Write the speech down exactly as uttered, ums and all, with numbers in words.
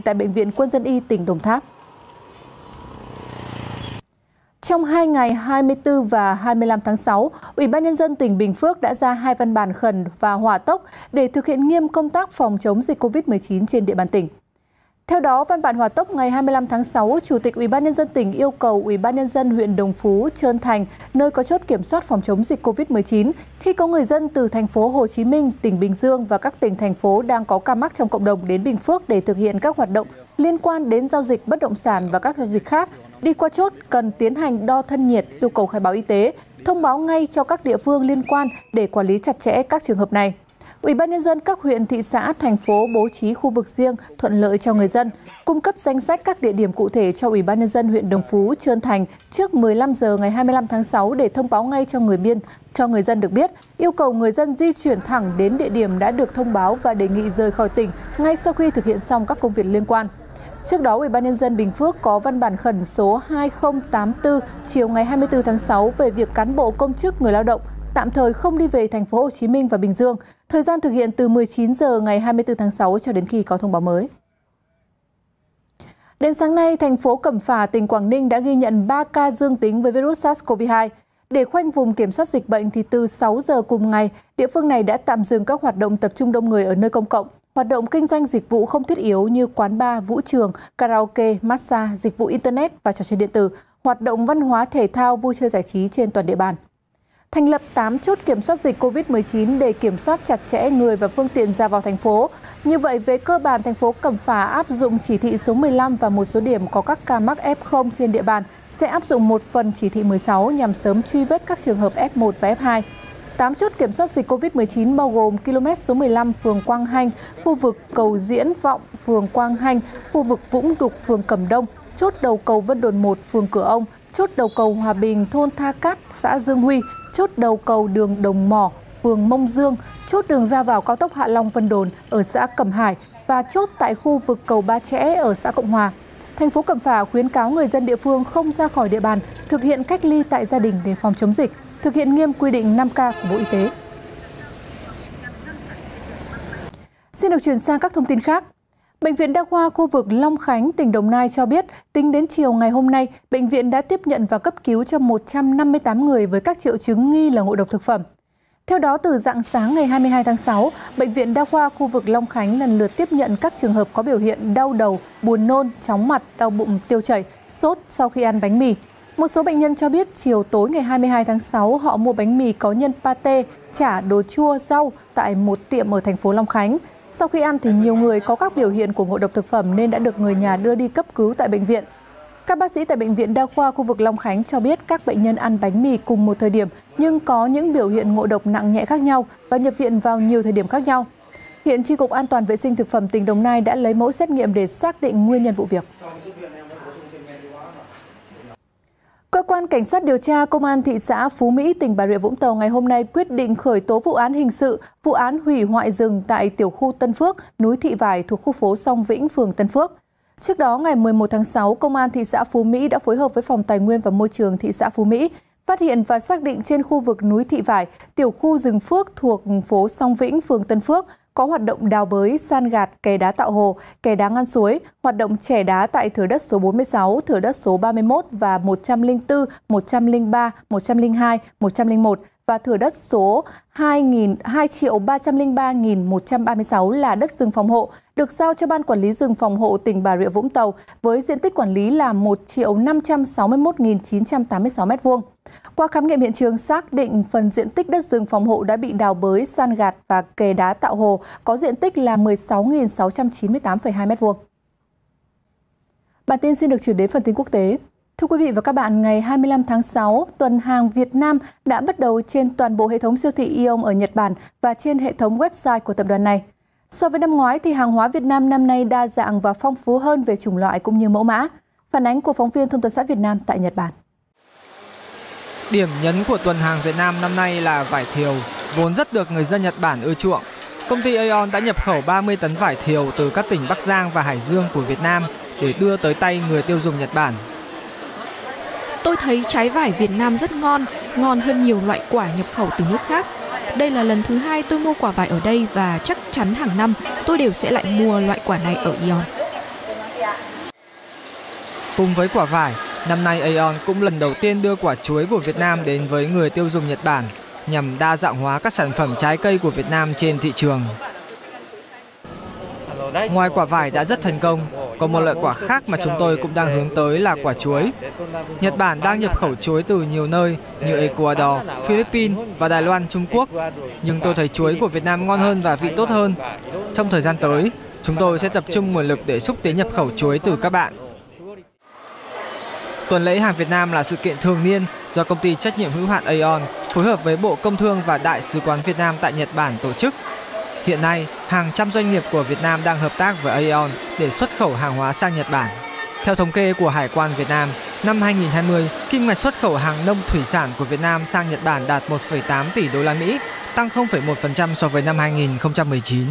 tại Bệnh viện Quân dân y tỉnh Đồng Tháp. Trong hai ngày hai mươi tư và hai mươi lăm tháng sáu, Ủy ban Nhân dân tỉnh Bình Phước đã ra hai văn bản khẩn và hỏa tốc để thực hiện nghiêm công tác phòng chống dịch Covid mười chín trên địa bàn tỉnh. Theo đó, văn bản hỏa tốc ngày hai mươi lăm tháng sáu, Chủ tịch Ủy ban Nhân dân tỉnh yêu cầu Ủy ban Nhân dân huyện Đồng Phú, Trơn Thành, nơi có chốt kiểm soát phòng chống dịch Covid mười chín, khi có người dân từ thành phố Hồ Chí Minh, tỉnh Bình Dương và các tỉnh thành phố đang có ca mắc trong cộng đồng đến Bình Phước để thực hiện các hoạt động liên quan đến giao dịch bất động sản và các giao dịch khác, đi qua chốt cần tiến hành đo thân nhiệt, yêu cầu khai báo y tế, thông báo ngay cho các địa phương liên quan để quản lý chặt chẽ các trường hợp này. Ủy ban Nhân dân các huyện, thị xã, thành phố bố trí khu vực riêng thuận lợi cho người dân, cung cấp danh sách các địa điểm cụ thể cho Ủy ban Nhân dân huyện Đồng Phú, Trơn Thành trước mười lăm giờ ngày hai mươi lăm tháng sáu để thông báo ngay cho người biên, cho người dân được biết, yêu cầu người dân di chuyển thẳng đến địa điểm đã được thông báo và đề nghị rời khỏi tỉnh ngay sau khi thực hiện xong các công việc liên quan. Trước đó, Ủy ban Nhân dân Bình Phước có văn bản khẩn số hai không tám tư chiều ngày hai mươi tư tháng sáu về việc cán bộ, công chức, người lao động tạm thời không đi về thành phố Hồ Chí Minh và Bình Dương. Thời gian thực hiện từ mười chín giờ ngày hai mươi tư tháng sáu cho đến khi có thông báo mới. Đến sáng nay, thành phố Cẩm Phả, tỉnh Quảng Ninh đã ghi nhận ba ca dương tính với virus SARS-xê o vê hai. Để khoanh vùng kiểm soát dịch bệnh thì từ sáu giờ cùng ngày, địa phương này đã tạm dừng các hoạt động tập trung đông người ở nơi công cộng, hoạt động kinh doanh dịch vụ không thiết yếu như quán bar, vũ trường, karaoke, massage, dịch vụ internet và trò chơi điện tử, hoạt động văn hóa thể thao, vui chơi giải trí trên toàn địa bàn. Thành lập tám chốt kiểm soát dịch Covid mười chín để kiểm soát chặt chẽ người và phương tiện ra vào thành phố. Như vậy, về cơ bản, thành phố Cẩm Phả áp dụng chỉ thị số mười lăm và một số điểm có các ca mắc ép không trên địa bàn sẽ áp dụng một phần chỉ thị mười sáu nhằm sớm truy vết các trường hợp ép một và ép hai. tám chốt kiểm soát dịch Covid mười chín bao gồm km số mười lăm phường Quang Hanh, khu vực cầu Diễn Vọng phường Quang Hanh, khu vực Vũng Đục phường Cẩm Đông, chốt đầu cầu Vân Đồn một phường Cửa Ông, chốt đầu cầu Hòa Bình thôn Tha Cát xã Dương Huy, chốt đầu cầu đường Đồng Mỏ phường Mông Dương, chốt đường ra vào cao tốc Hạ Long Vân Đồn ở xã Cẩm Hải và chốt tại khu vực cầu Ba Chẽ ở xã Cộng Hòa. Thành phố Cẩm Phả khuyến cáo người dân địa phương không ra khỏi địa bàn, thực hiện cách ly tại gia đình để phòng chống dịch, thực hiện nghiêm quy định năm ca của Bộ Y tế. Xin được chuyển sang các thông tin khác. Bệnh viện Đa khoa khu vực Long Khánh, tỉnh Đồng Nai cho biết, tính đến chiều ngày hôm nay, bệnh viện đã tiếp nhận và cấp cứu cho một trăm năm mươi tám người với các triệu chứng nghi là ngộ độc thực phẩm. Theo đó, từ rạng sáng ngày hai mươi hai tháng sáu, Bệnh viện Đa khoa khu vực Long Khánh lần lượt tiếp nhận các trường hợp có biểu hiện đau đầu, buồn nôn, chóng mặt, đau bụng, tiêu chảy, sốt sau khi ăn bánh mì. Một số bệnh nhân cho biết chiều tối ngày hai mươi hai tháng sáu họ mua bánh mì có nhân pate, chả, đồ chua, rau tại một tiệm ở thành phố Long Khánh. Sau khi ăn thì nhiều người có các biểu hiện của ngộ độc thực phẩm nên đã được người nhà đưa đi cấp cứu tại bệnh viện. Các bác sĩ tại Bệnh viện Đa khoa khu vực Long Khánh cho biết các bệnh nhân ăn bánh mì cùng một thời điểm nhưng có những biểu hiện ngộ độc nặng nhẹ khác nhau và nhập viện vào nhiều thời điểm khác nhau. Hiện Chi cục An toàn vệ sinh thực phẩm tỉnh Đồng Nai đã lấy mẫu xét nghiệm để xác định nguyên nhân vụ việc. Cơ quan Cảnh sát điều tra Công an thị xã Phú Mỹ, tỉnh Bà Rịa Vũng Tàu ngày hôm nay quyết định khởi tố vụ án hình sự, vụ án hủy hoại rừng tại tiểu khu Tân Phước, núi Thị Vải thuộc khu phố Song Vĩnh, phường Tân Phước. Trước đó, ngày mười một tháng sáu, Công an thị xã Phú Mỹ đã phối hợp với Phòng Tài nguyên và Môi trường thị xã Phú Mỹ, phát hiện và xác định trên khu vực núi Thị Vải, tiểu khu rừng Phước thuộc phố Song Vĩnh, phường Tân Phước, có hoạt động đào bới, san gạt, kè đá tạo hồ, kè đá ngăn suối, hoạt động chẻ đá tại thửa đất số bốn mươi sáu, thửa đất số ba mươi mốt và một trăm lẻ tư, một trăm lẻ ba, một trăm lẻ hai, một trăm lẻ một và thửa đất số hai triệu ba trăm lẻ ba nghìn một trăm ba mươi sáu là đất rừng phòng hộ, được giao cho Ban Quản lý rừng phòng hộ tỉnh Bà Rịa Vũng Tàu với diện tích quản lý là một triệu năm trăm sáu mươi mốt nghìn chín trăm tám mươi sáu mét vuông. Qua khám nghiệm hiện trường xác định phần diện tích đất rừng phòng hộ đã bị đào bới, san gạt và kè đá tạo hồ có diện tích là mười sáu nghìn sáu trăm chín mươi tám phẩy hai mét vuông. Bản tin xin được chuyển đến phần tin quốc tế. Thưa quý vị và các bạn, ngày hai mươi lăm tháng sáu, tuần hàng Việt Nam đã bắt đầu trên toàn bộ hệ thống siêu thị Aeon ở Nhật Bản và trên hệ thống website của tập đoàn này. So với năm ngoái thì hàng hóa Việt Nam năm nay đa dạng và phong phú hơn về chủng loại cũng như mẫu mã. Phản ánh của phóng viên Thông tấn xã Việt Nam tại Nhật Bản. Điểm nhấn của tuần hàng Việt Nam năm nay là vải thiều, vốn rất được người dân Nhật Bản ưa chuộng. Công ty Aeon đã nhập khẩu ba mươi tấn vải thiều từ các tỉnh Bắc Giang và Hải Dương của Việt Nam để đưa tới tay người tiêu dùng Nhật Bản. Tôi thấy trái vải Việt Nam rất ngon, ngon hơn nhiều loại quả nhập khẩu từ nước khác. Đây là lần thứ hai tôi mua quả vải ở đây và chắc chắn hàng năm tôi đều sẽ lại mua loại quả này ở Aeon. Cùng với quả vải, năm nay Aeon cũng lần đầu tiên đưa quả chuối của Việt Nam đến với người tiêu dùng Nhật Bản nhằm đa dạng hóa các sản phẩm trái cây của Việt Nam trên thị trường. Ngoài quả vải đã rất thành công, còn một loại quả khác mà chúng tôi cũng đang hướng tới là quả chuối. Nhật Bản đang nhập khẩu chuối từ nhiều nơi như Ecuador, Philippines và Đài Loan, Trung Quốc. Nhưng tôi thấy chuối của Việt Nam ngon hơn và vị tốt hơn. Trong thời gian tới, chúng tôi sẽ tập trung nguồn lực để xúc tiến nhập khẩu chuối từ các bạn. Tuần lễ hàng Việt Nam là sự kiện thường niên do công ty trách nhiệm hữu hạn Aeon phối hợp với Bộ Công Thương và Đại sứ quán Việt Nam tại Nhật Bản tổ chức. Hiện nay, hàng trăm doanh nghiệp của Việt Nam đang hợp tác với Aeon để xuất khẩu hàng hóa sang Nhật Bản. Theo thống kê của Hải quan Việt Nam, năm hai nghìn không trăm hai mươi, kim ngạch xuất khẩu hàng nông thủy sản của Việt Nam sang Nhật Bản đạt một phẩy tám tỷ đô la Mỹ, tăng không phẩy một phần trăm so với năm hai nghìn không trăm mười chín.